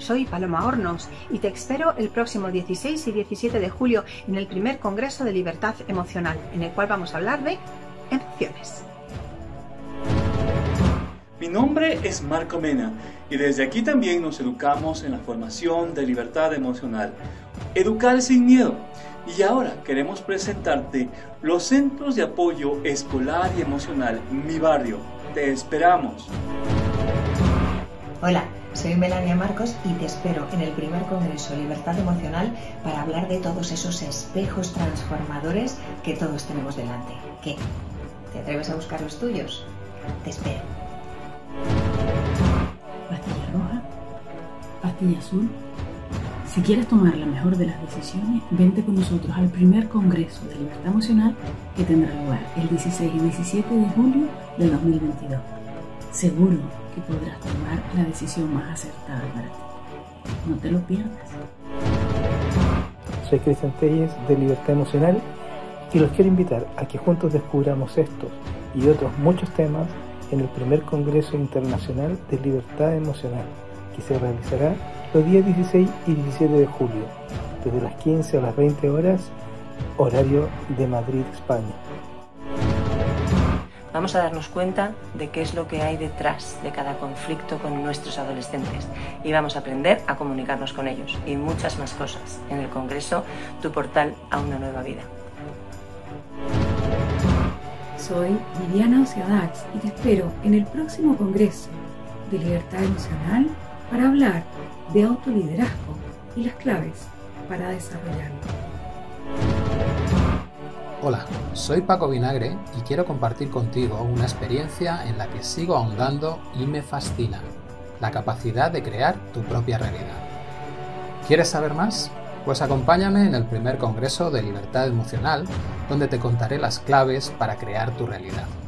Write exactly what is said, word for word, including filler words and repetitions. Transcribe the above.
Soy Paloma Hornos y te espero el próximo dieciséis y diecisiete de julio en el primer Congreso de Libertad Emocional, en el cual vamos a hablar de emociones. Mi nombre es Marco Mena y desde aquí también nos educamos en la formación de libertad emocional. Educar sin miedo. Y ahora queremos presentarte los Centros de Apoyo Escolar y Emocional Mi Barrio. ¡Te esperamos! Hola, soy Melania Marcos y te espero en el primer Congreso Libertad Emocional para hablar de todos esos espejos transformadores que todos tenemos delante. ¿Qué? ¿Te atreves a buscar los tuyos? Te espero. Pastilla roja, pastilla azul. Si quieres tomar la mejor de las decisiones, vente con nosotros al primer Congreso de Libertad Emocional que tendrá lugar el dieciséis y diecisiete de julio del dos mil veintidós. Seguro que podrás tomar la decisión más acertada para ti. No te lo pierdas. Soy Cristian Téllez de Libertad Emocional y los quiero invitar a que juntos descubramos estos y otros muchos temas en el primer Congreso Internacional de Libertad Emocional, que se realizará los días dieciséis y diecisiete de julio, desde las quince a las veinte horas, horario de Madrid, España. Vamos a darnos cuenta de qué es lo que hay detrás de cada conflicto con nuestros adolescentes y vamos a aprender a comunicarnos con ellos y muchas más cosas en el Congreso Tu Portal a una Nueva Vida. Soy Viviana Osiadacz y te espero en el próximo Congreso de Libertad Emocional para hablar de autoliderazgo y las claves para desarrollarlo. Hola, soy Paco Vinagre y quiero compartir contigo una experiencia en la que sigo ahondando y me fascina: la capacidad de crear tu propia realidad. ¿Quieres saber más? Pues acompáñame en el primer Congreso de Libertad Emocional, donde te contaré las claves para crear tu realidad.